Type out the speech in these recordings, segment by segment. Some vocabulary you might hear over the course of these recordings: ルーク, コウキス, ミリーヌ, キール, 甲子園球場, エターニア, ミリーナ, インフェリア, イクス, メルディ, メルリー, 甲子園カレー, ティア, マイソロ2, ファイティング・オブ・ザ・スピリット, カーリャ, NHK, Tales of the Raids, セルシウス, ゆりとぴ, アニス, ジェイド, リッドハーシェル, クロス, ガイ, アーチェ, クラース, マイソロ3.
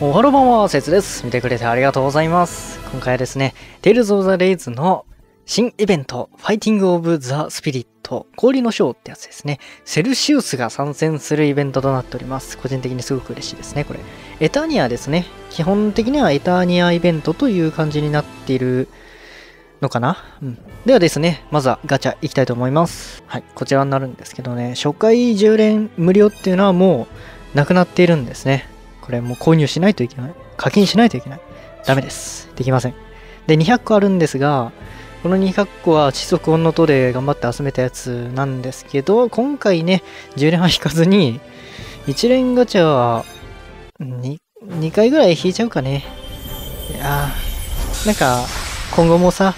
おはろばんは、せつです。見てくれてありがとうございます。今回はですね、Tales of the Raids の新イベント、ファイティング・オブ・ザ・スピリット、氷のショーってやつですね。セルシウスが参戦するイベントとなっております。個人的にすごく嬉しいですね、これ。エターニアですね。基本的にはエターニアイベントという感じになっているのかな、ではですね、まずはガチャいきたいと思います。はい、こちらになるんですけどね、初回10連無料っていうのはもうなくなっているんですね。これもう購入しないといけない。課金しないといけない。ダメです。できません。で、200個あるんですが、この200個は地足音の塔で頑張って集めたやつなんですけど、今回ね、10連は引かずに、1連ガチャは 2回ぐらい引いちゃうかね。いやー、なんか、今後もさ、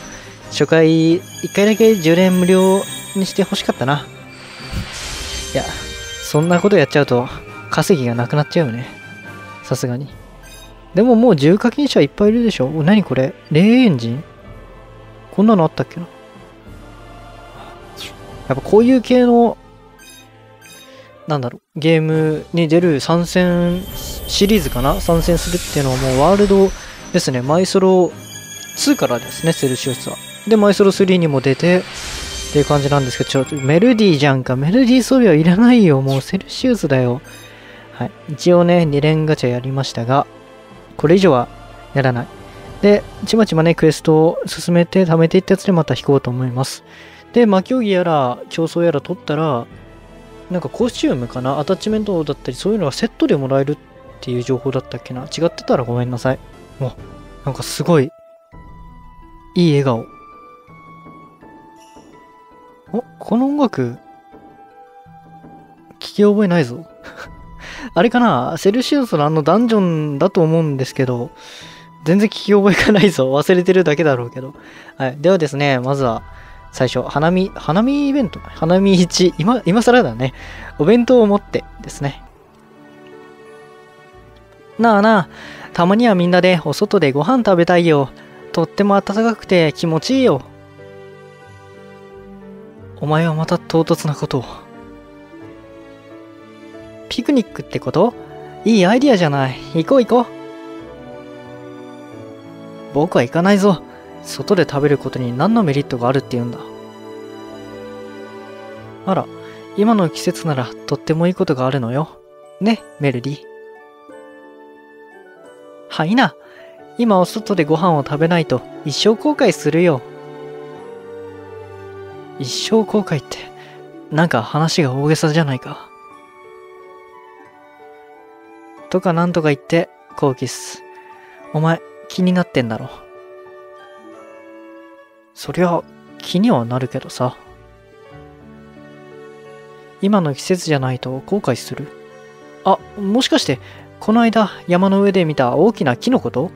初回1回だけ10連無料にしてほしかったな。いや、そんなことやっちゃうと、稼ぎがなくなっちゃうよね。さすがに。でももう重課金者いっぱいいるでしょ。何これ、霊エンジン、こんなのあったっけな。やっぱこういう系の、なんだろう、ゲームに出る参戦シリーズかな、参戦するっていうのはもうワールドですね。マイソロ2からですね、セルシウスは。で、マイソロ3にも出て、っていう感じなんですけど、ちょっとメルディじゃんか。メルディ装備はいらないよ。もうセルシウスだよ。はい。一応ね、2連ガチャやりましたが、これ以上はやらない。で、ちまちまね、クエストを進めて、貯めていったやつでまた引こうと思います。で、魔競技やら、競争やら取ったら、なんかコスチュームかな、アタッチメントだったり、そういうのがセットでもらえるっていう情報だったっけな。違ってたらごめんなさい。もう、なんかすごい、いい笑顔。お、この音楽、聞き覚えないぞ。あれかな、セルシウスのあのダンジョンだと思うんですけど、全然聞き覚えがないぞ。忘れてるだけだろうけど。はい。ではですね、まずは、最初、花見イベント、花見1、今更だね。お弁当を持ってですね。なあなあ、たまにはみんなでお外でご飯食べたいよ。とっても暖かくて気持ちいいよ。お前はまた唐突なことを。ピクニックってこと？いいアイディアじゃない。行こう行こう。僕は行かないぞ。外で食べることに何のメリットがあるって言うんだ。あら、今の季節ならとってもいいことがあるのよ。ね、メルディ。はいな。今お外でご飯を食べないと一生後悔するよ。一生後悔って、なんか話が大げさじゃないか。とかなんとか言って、コウキス。お前、気になってんだろ。そりゃ、気にはなるけどさ。今の季節じゃないと後悔する。あ、もしかして、この間、山の上で見た大きな木のこと？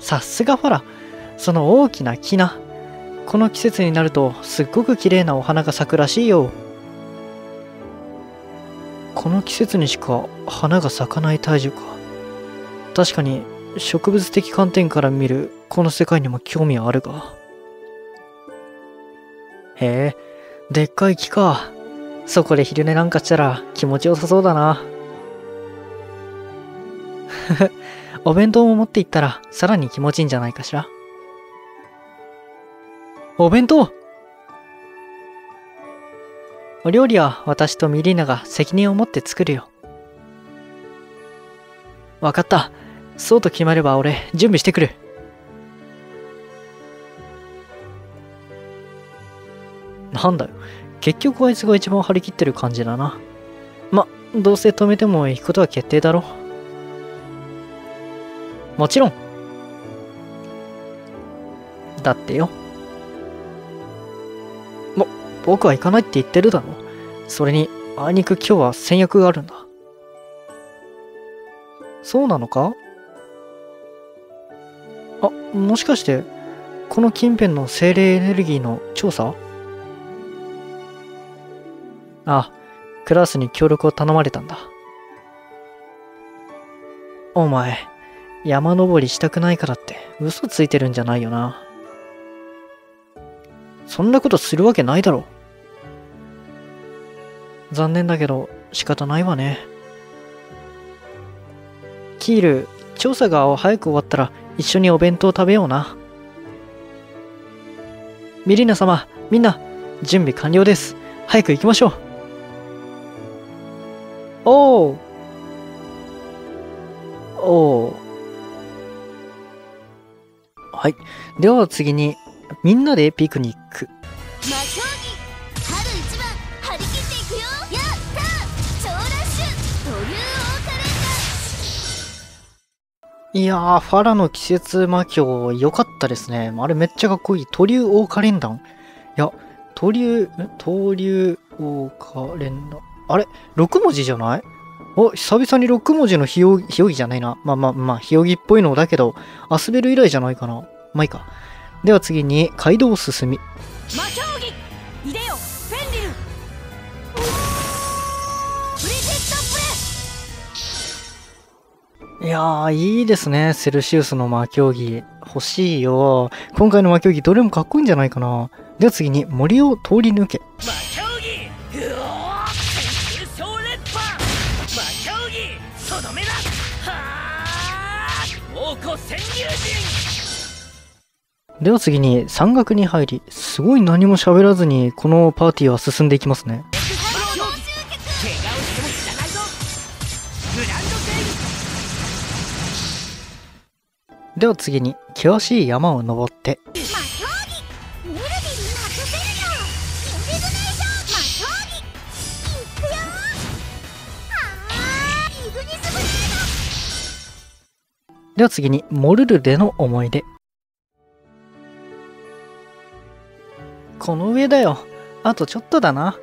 さすがほら、その大きな木な。この季節になると、すっごく綺麗なお花が咲くらしいよ。この季節にしか花が咲かない大樹か。確かに植物的観点から見るこの世界にも興味はあるが。へえ、でっかい木か。そこで昼寝なんかしたら気持ちよさそうだな。お弁当も持って行ったらさらに気持ちいいんじゃないかしら。お弁当！お料理は私とミリーナが責任を持って作るよ。わかった。そうと決まれば俺、準備してくる。なんだよ。結局あいつが一番張り切ってる感じだな。ま、どうせ止めても行くことは決定だろ。もちろん。だってよ。僕は行かないって言ってるだろ。それに、あいにく今日は戦略があるんだ。そうなのか？あ、もしかして、この近辺の精霊エネルギーの調査？あ、クラスに協力を頼まれたんだ。お前、山登りしたくないからって嘘ついてるんじゃないよな。そんなことするわけないだろう。残念だけど仕方ないわね。キール、調査が早く終わったら一緒にお弁当食べような。ミリーナ様、みんな準備完了です。早く行きましょう。おうおう。はい、では次にみんなでピクニック。いやー、ファラの季節魔境良かったですね。あれめっちゃかっこいい。トリューオーカレンダン。いや、トリューオーカレンダン。あれ ?6 文字じゃない？お、久々に6文字のひよぎじゃないな。まあ、ひよぎっぽいのだけど、遊べる以来じゃないかな。まあいいか。では次に、街道を進み。魔境儀イデオフェンリルプリテッドプレス。いやー、いいですね。セルシウスの魔競技。欲しいよ。今回の魔競技、どれもかっこいいんじゃないかな。では次に、森を通り抜け。魔競技うおー優勝連覇魔競技とどめだはー猛虎潜入陣。では次に、山岳に入り、すごい何も喋らずに、このパーティーは進んでいきますね。では次に険しい山を登って。では次にモルルでの思い出。この上だよ。あとちょっとだな。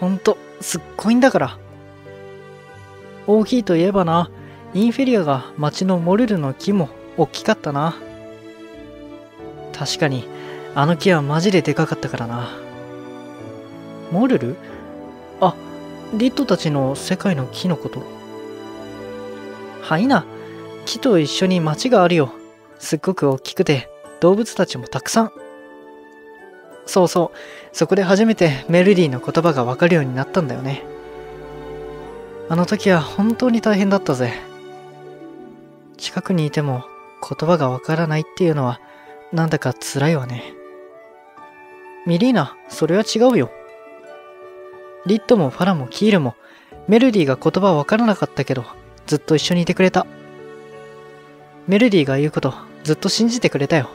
ほんとすっごいんだから。大きいといえばな、インフェリアが町のモルルの木も大きかったな。確かにあの木はマジででかかったからな。モルル？あ、リットたちの世界の木のこと。はいな、木と一緒に町があるよ。すっごく大きくて動物たちもたくさん。そうそう、そこで初めてメルディの言葉がわかるようになったんだよね。あの時は本当に大変だったぜ。近くにいても言葉がわからないっていうのはなんだか辛いわね。ミリーナ、それは違うよ。リットもファラもキールもメルディが言葉わからなかったけどずっと一緒にいてくれた。メルディが言うことずっと信じてくれたよ。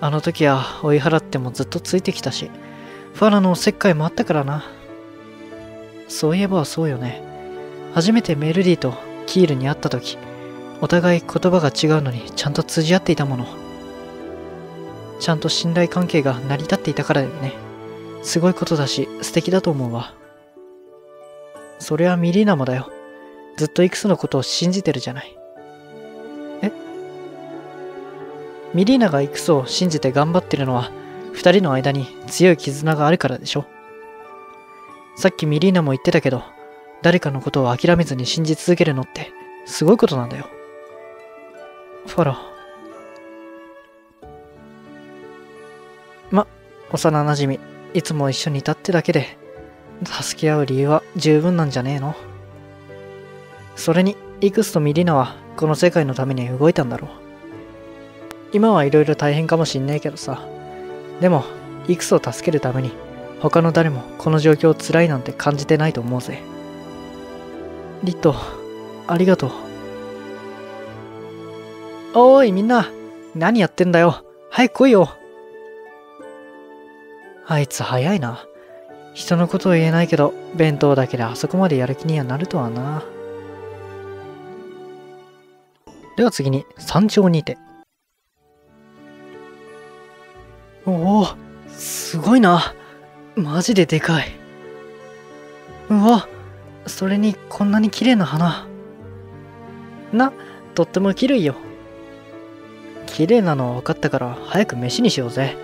あの時は追い払ってもずっとついてきたし、ファラのおせっかいもあったからな。そういえばそうよね。初めてメルディとキールに会った時、お互い言葉が違うのにちゃんと通じ合っていたもの。ちゃんと信頼関係が成り立っていたからだよね。すごいことだし素敵だと思うわ。それはミリーナもだよ。ずっといくつのことを信じてるじゃない。え？ミリーナがいくつを信じて頑張ってるのは二人の間に強い絆があるからでしょ。さっきミリーナも言ってたけど、誰かのことを諦めずに信じ続けるのってすごいことなんだよ。ファラ。幼なじみ、いつも一緒にいたってだけで、助け合う理由は十分なんじゃねえの？それに、イクスとミリーナはこの世界のために動いたんだろう。今はいろいろ大変かもしんないけどさ。でも、イクスを助けるために、他の誰もこの状況辛いなんて感じてないと思うぜ。リット、ありがとう。おーいみんな、何やってんだよ。早く来いよ。あいつ早いな。人のことを言えないけど、弁当だけであそこまでやる気にはなるとはな。では次に、山頂にて。おお、すごいな。マジででかい。うわ、それにこんなに綺麗な花。とっても綺麗よ。綺麗なのは分かったから早く飯にしようぜ。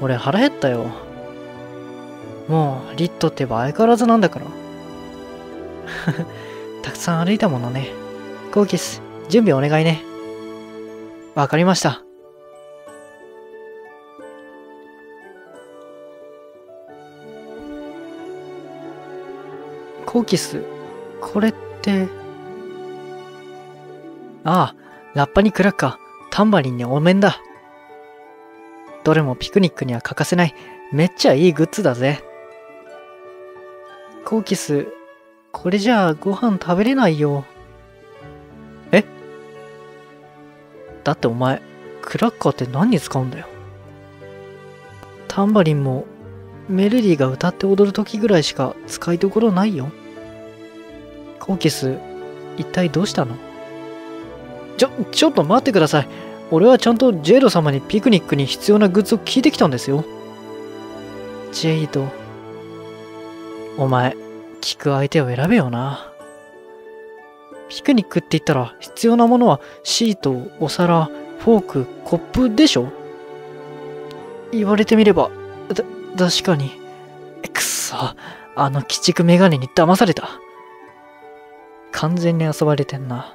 俺腹減ったよ。もうリットってば相変わらずなんだから。たくさん歩いたものね。コーキス、準備お願いね。わかりました。コーキス、これってああ、ラッパにクラッカー、タンバリンにお面だ。どれもピクニックには欠かせない、めっちゃいいグッズだぜ。コーキス、これじゃあご飯食べれないよ。え？だってお前、クラッカーって何に使うんだよ。タンバリンもメルディが歌って踊る時ぐらいしか使いどころないよ。コーキス、一体どうしたの？ちょっと待ってください。俺はちゃんとジェイド様にピクニックに必要なグッズを聞いてきたんですよ。ジェイド。お前、聞く相手を選べよな。ピクニックって言ったら必要なものはシート、お皿、フォーク、コップでしょ？言われてみれば、確かに。くそ、あの鬼畜メガネに騙された。完全に遊ばれてんな。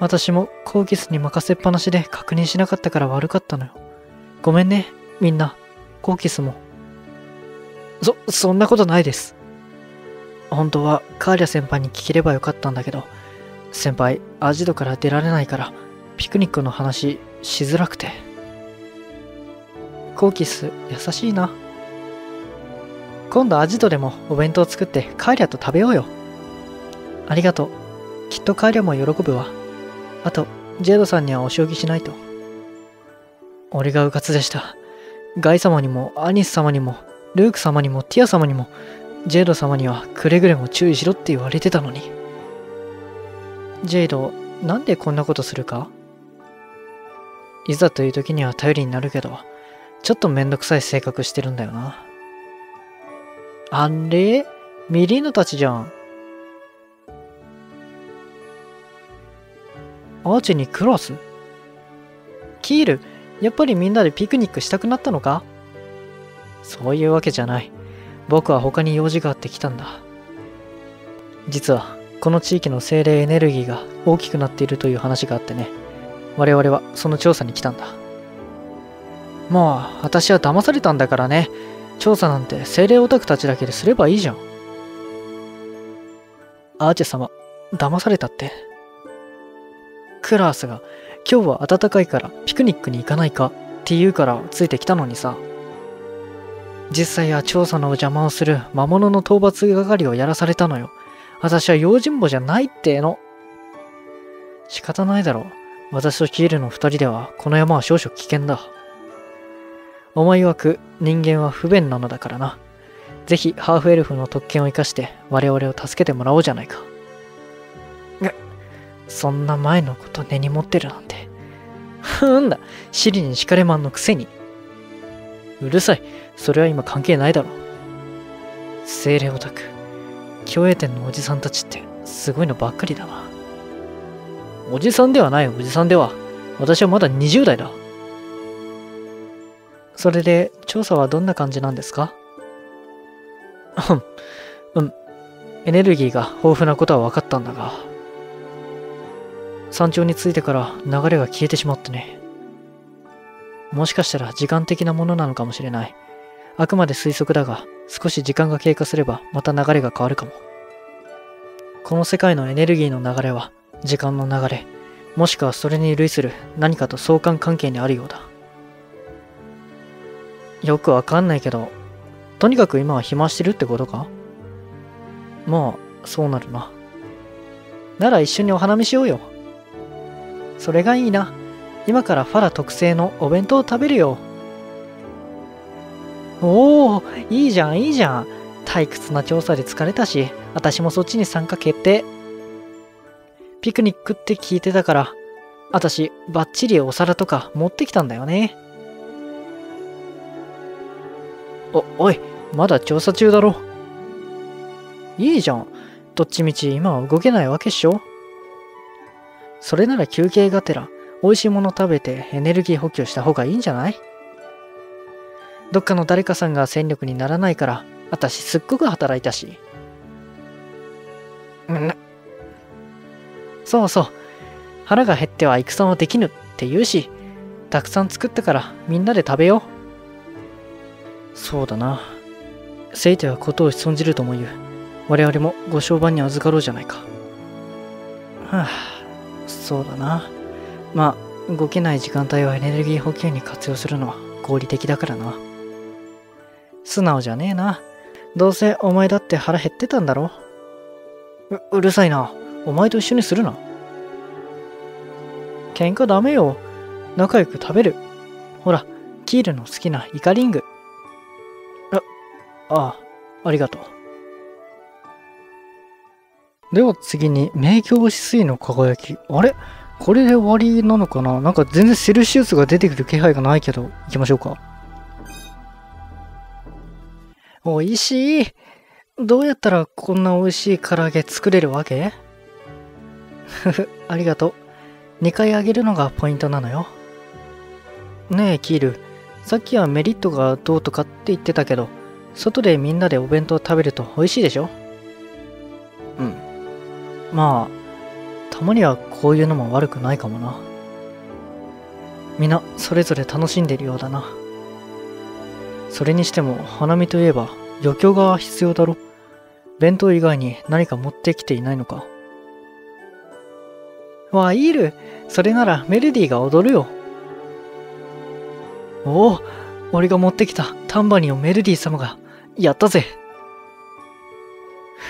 私もコーキスに任せっぱなしで確認しなかったから悪かったのよ。ごめんね、みんな。コーキスも。そんなことないです。本当はカーリャ先輩に聞ければよかったんだけど、先輩、アジドから出られないから、ピクニックの話しづらくて。コーキス、優しいな。今度アジドでもお弁当作ってカーリャと食べようよ。ありがとう。きっとカーリャも喜ぶわ。あと、ジェイドさんにはお仕置きしないと。俺がうかつでした。ガイ様にも、アニス様にも、ルーク様にも、ティア様にも、ジェイド様にはくれぐれも注意しろって言われてたのに。ジェイド、なんでこんなことするか？いざという時には頼りになるけど、ちょっとめんどくさい性格してるんだよな。あれ？ミリーヌたちじゃん。アーチにクロス？キール、やっぱりみんなでピクニックしたくなったのか？そういうわけじゃない。僕は他に用事があって来たんだ。実は、この地域の精霊エネルギーが大きくなっているという話があってね。我々はその調査に来たんだ。まあ、私は騙されたんだからね。調査なんて精霊オタクたちだけですればいいじゃん。アーチェ様、騙されたって。クラースが今日は暖かいからピクニックに行かないかって言うからついてきたのにさ。実際は調査のお邪魔をする魔物の討伐係をやらされたのよ。私は用心棒じゃないっての。仕方ないだろう。私とキールの二人ではこの山は少々危険だ。思い曰く人間は不便なのだからな。ぜひハーフエルフの特権を生かして我々を助けてもらおうじゃないか。そんな前のこと根に持ってるなんて。なんだ、シリに敷かれマンのくせに。うるさい、それは今関係ないだろ。精霊オタク、共栄店のおじさんたちってすごいのばっかりだな。おじさんではない、おじさんでは。私はまだ20代だ。それで、調査はどんな感じなんですか？エネルギーが豊富なことは分かったんだが、山頂に着いてから流れが消えてしまってね。もしかしたら時間的なものなのかもしれない。あくまで推測だが、少し時間が経過すればまた流れが変わるかも。この世界のエネルギーの流れは、時間の流れ、もしくはそれに類する何かと相関関係にあるようだ。よくわかんないけど、とにかく今は暇してるってことか？まあ、そうなるな。なら一緒にお花見しようよ。それがいいな。今からファラ特製のお弁当を食べるよ。おお、いいじゃんいいじゃん。退屈な調査で疲れたし、私もそっちに参加決定。ピクニックって聞いてたから、私バッチリお皿とか持ってきたんだよね。おい、まだ調査中だろ。いいじゃん。どっちみち今は動けないわけっしょ。それなら休憩がてら、美味しいもの食べてエネルギー補給した方がいいんじゃない？どっかの誰かさんが戦力にならないから、私すっごく働いたし。そうそう。腹が減っては戦はできぬって言うし、たくさん作ったからみんなで食べよう。そうだな。聖手はことを存じるとも言う。我々もご相伴に預かろうじゃないか。はあ。そうだな。まあ動けない時間帯をエネルギー補給に活用するのは合理的だからな。素直じゃねえな。どうせお前だって腹減ってたんだろ。うるさいな。お前と一緒にするな。喧嘩ダメよ。仲良く食べる。ほら、キールの好きなイカリング。ありがとう。では次に、明鏡止水の輝き。あれこれで終わりなのかな。なんか全然セルシウスが出てくる気配がないけど、行きましょうか。おいしい。どうやったらこんなおいしい唐揚げ作れるわけ。ふふ、ありがとう。2回揚げるのがポイントなのよ。ねえ、キール。さっきはメリットがどうとかって言ってたけど、外でみんなでお弁当食べると美味しいでしょ。うん。まあ、たまにはこういうのも悪くないかもな。みんな、それぞれ楽しんでるようだな。それにしても花見といえば余興が必要だろ。弁当以外に何か持ってきていないのか。わあ、イール。それならメルディが踊るよ。おお、俺が持ってきたタンバリンをメルディ様がやったぜ。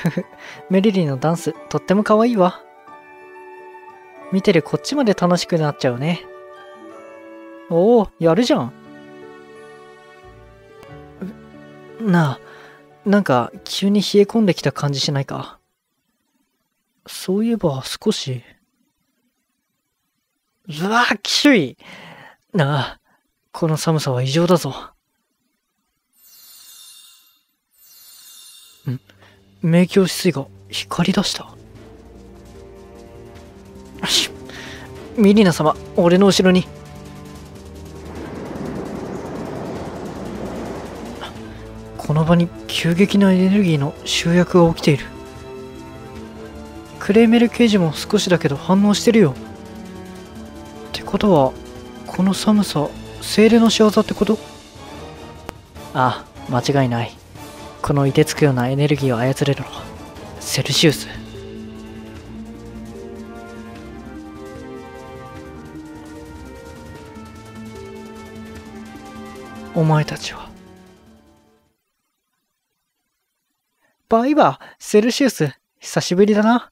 ふふ、メルディのダンスとっても可愛いわ。見てるこっちまで楽しくなっちゃうね。おお、やるじゃん。なんか急に冷え込んできた感じしないか。そういえば少し。うわぁ、きしゅいなあ。この寒さは異常だぞ。ん、明鏡止水が光り出した。ミリナ様、俺の後ろに。この場に急激なエネルギーの集約が起きている。クレーメル刑事も少しだけど反応してるよ。ってことはこの寒さ精霊の仕業ってこと。ああ、間違いない。この凍てつくようなエネルギーを操れるのはセルシウス。お前たちはバイバー、セルシウス、久しぶりだな。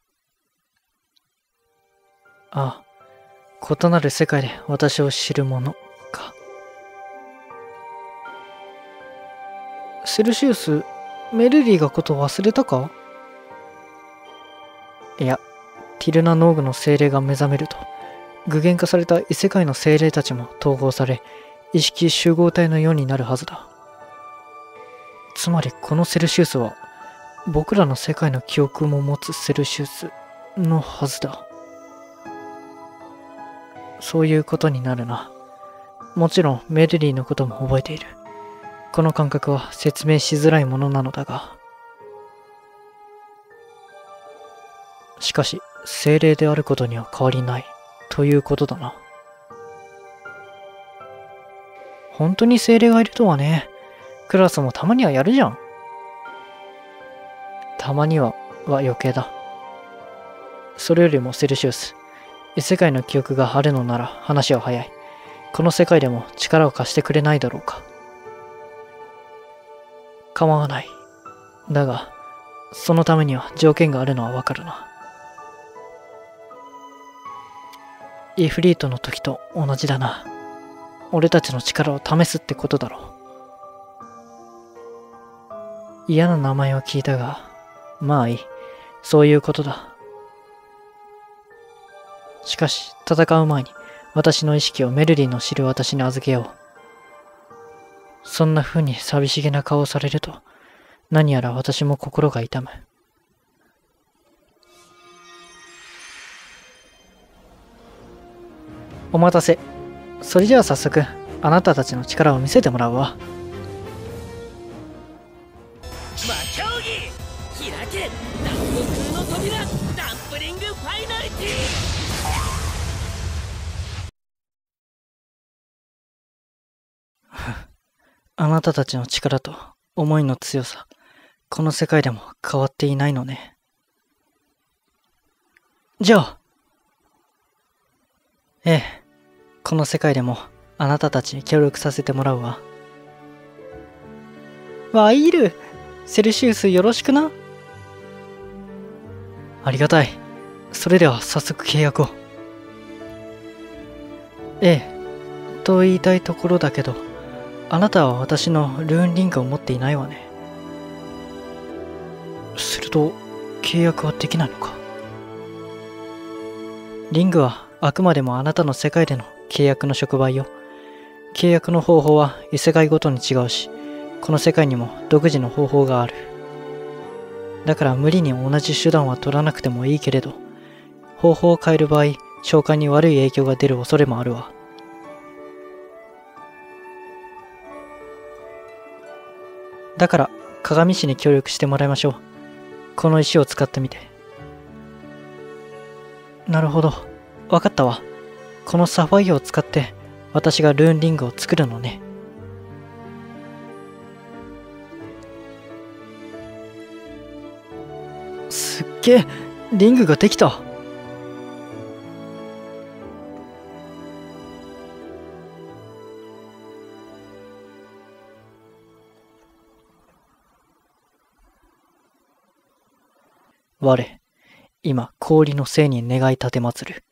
ああ、異なる世界で私を知る者か。セルシウス、メルリーがこと忘れたか。いや、ティルナ農具の精霊が目覚めると、具現化された異世界の精霊たちも統合され、意識集合体のようになるはずだ。つまりこのセルシウスは、僕らの世界の記憶も持つセルシウスのはずだ。そういうことになるな。もちろんメルリーのことも覚えている。この感覚は説明しづらいものなのだが。しかし、精霊であることには変わりないということだな。本当に精霊がいるとはね。クラスもたまにはやるじゃん。たまにはは余計だ。それよりもセルシウス、異世界の記憶があるのなら話は早い。この世界でも力を貸してくれないだろうか。構わない。だが、そのためには条件があるのはわかるな。イフリートの時と同じだな。俺たちの力を試すってことだろう。嫌な名前は聞いたが、まあいい。そういうことだ。しかし、戦う前に、私の意識をメルリーの知る私に預けよう。そんな風に寂しげな顔をされると、何やら私も心が痛む。お待たせ。それじゃあ早速、あなたたちの力を見せてもらうわ。あなたたちの力と思いの強さ、この世界でも変わっていないのね。じゃあ、ええ、この世界でもあなたたちに協力させてもらうわ。ワイル、セルシウスよろしくな。ありがたい。それでは早速契約を。ええ、と言いたいところだけど、あなたは私のルーンリンクを持っていないわね。すると契約はできないのか。リングはあくまでもあなたの世界での契約の触媒よ。契約の方法は異世界ごとに違うし、この世界にも独自の方法がある。だから無理に同じ手段は取らなくてもいいけれど、方法を変える場合、召喚に悪い影響が出る恐れもあるわ。だから鏡師に協力してもらいましょう。この石を使ってみて。なるほど、わかったわ。このサファイアを使って私がルーンリングを作るのね。すっげえ、リングができた。我、今氷の精に願い立てまつる。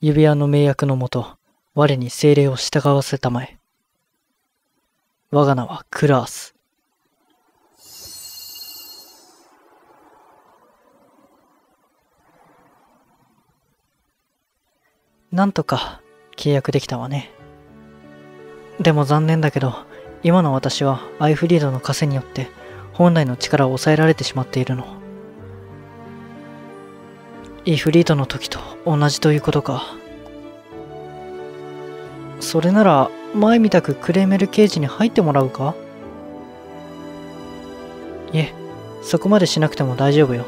指輪の名約のもと、我に精霊を従わせたまえ。我が名はクラース。なんとか契約できたわね。でも残念だけど、今の私はアイフリードの枷によって本来の力を抑えられてしまっているの。イフリートの時と同じということか。それなら前みたくクレーメルケージに入ってもらうか。いえ、そこまでしなくても大丈夫よ。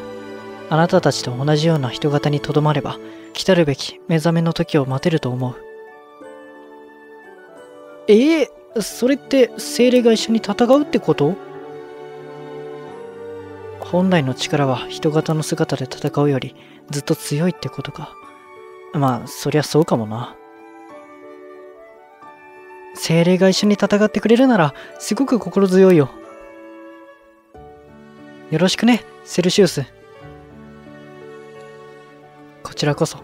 あなたたちと同じような人型にとどまれば、来たるべき目覚めの時を待てると思う。それって精霊が一緒に戦うってこと？本来の力は人型の姿で戦うよりずっと強いってことか。まあそりゃそうかもな。精霊が一緒に戦ってくれるならすごく心強いよ。よろしくね、セルシウス。こちらこそ。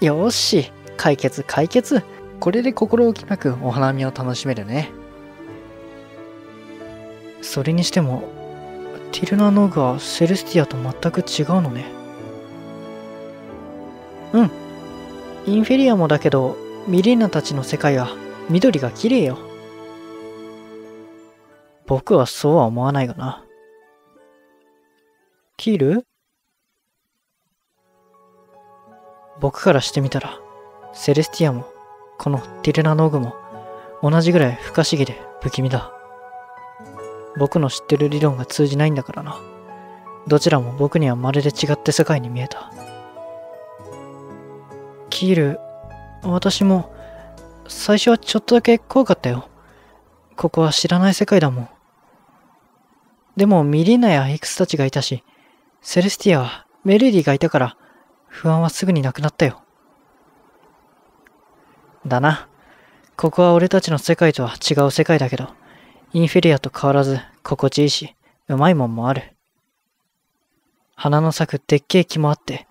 よーし、解決解決。これで心置きなくお花見を楽しめるね。それにしてもティルナ・ノグはセルスティアと全く違うのね。うん。インフェリアもだけど、ミリーナたちの世界は緑が綺麗よ。僕はそうは思わないがな。キール？僕からしてみたら、セルスティアも、このティルナ・ノグも、同じぐらい不可思議で不気味だ。僕の知ってる理論が通じないんだからな。どちらも僕にはまるで違って世界に見えた。キール、私も最初はちょっとだけ怖かったよ。ここは知らない世界だもん。でもミリーナやエクスたちがいたし、セルスティアはメルディがいたから不安はすぐになくなったよ。だな。ここは俺たちの世界とは違う世界だけど、インフェリアと変わらず心地いいし、うまいもんもある。花の咲くでっけえ木もあって、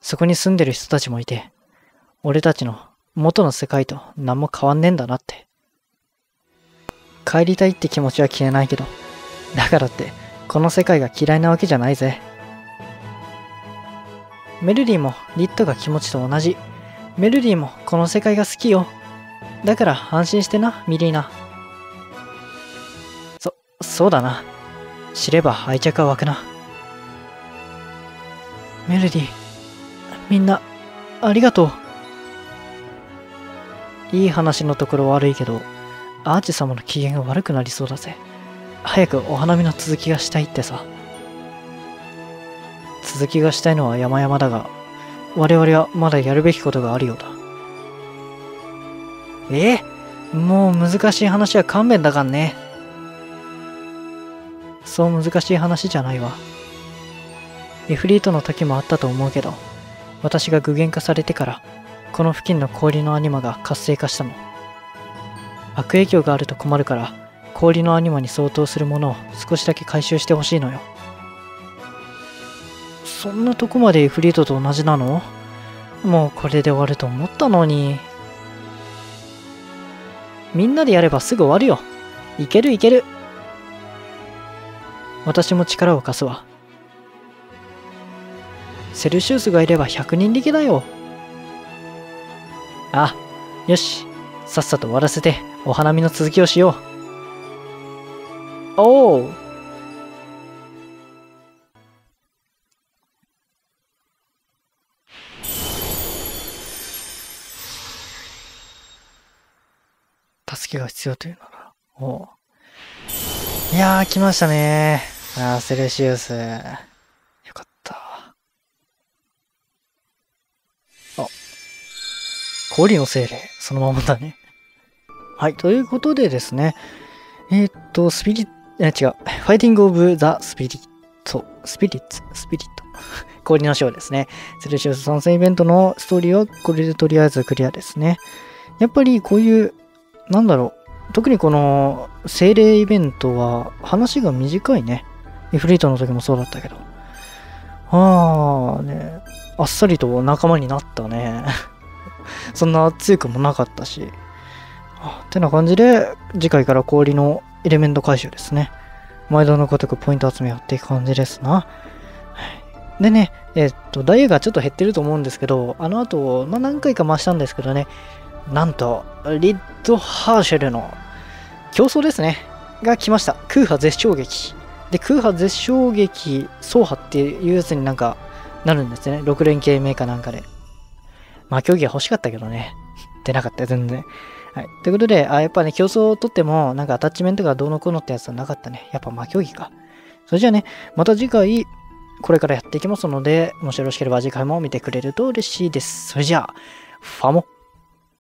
そこに住んでる人たちもいて、俺たちの元の世界と何も変わんねえんだなって。帰りたいって気持ちは消えないけど、だからってこの世界が嫌いなわけじゃないぜ。メルリーもリットが気持ちと同じ。メルリーもこの世界が好きよ。だから安心してな、ミリーナ。そうだな。知れば愛着は湧くな。メルディ、みんな、ありがとう。いい話のところ悪いけど、アーチ様の機嫌が悪くなりそうだぜ。早くお花見の続きがしたいってさ。続きがしたいのは山々だが、我々はまだやるべきことがあるようだ。もう難しい話は勘弁だかんね。そう難しい話じゃないわ。イフリートの時もあったと思うけど、私が具現化されてからこの付近の氷のアニマが活性化したの。悪影響があると困るから氷のアニマに相当するものを少しだけ回収してほしいのよ。そんなとこまでイフリートと同じなの？もうこれで終わると思ったのに。みんなでやればすぐ終わるよ。いけるいける。私も力を貸すわ。セルシウスがいれば100人力だよ。あ、よし。さっさと終わらせてお花見の続きをしよう。おお。助けが必要というなら。おお。いやー、来ましたねー。あー、セルシウス。よかった。あ。氷の精霊。そのままだね。はい。ということでですね。ファイティング・オブ・ザ・スピリット。氷のショーですね。セルシウス参戦イベントのストーリーはこれでとりあえずクリアですね。やっぱりこういう、なんだろう。特にこの精霊イベントは話が短いね。イフリートの時もそうだったけど。ああね。あっさりと仲間になったね。そんな強くもなかったし。ってな感じで、次回から氷のエレメント回収ですね。毎度のごとくポイント集めやっていく感じですな。でね、ダイヤがちょっと減ってると思うんですけど、あの後、まあ、何回か増したんですけどね。なんと、リッドハーシェルの競争ですね。が来ました。空波絶衝撃。で、空波絶衝撃走破っていうやつになんかなるんですね。6連携メーカーなんかで。まあ、競技は欲しかったけどね。出なかったよ、全然。はい。ということで、やっぱね、競争を取っても、なんかアタッチメントがどうのこうのってやつはなかったね。やっぱまあ、競技か。それじゃあね、また次回、これからやっていきますので、もしよろしければ次回も見てくれると嬉しいです。それじゃあ、ファモ。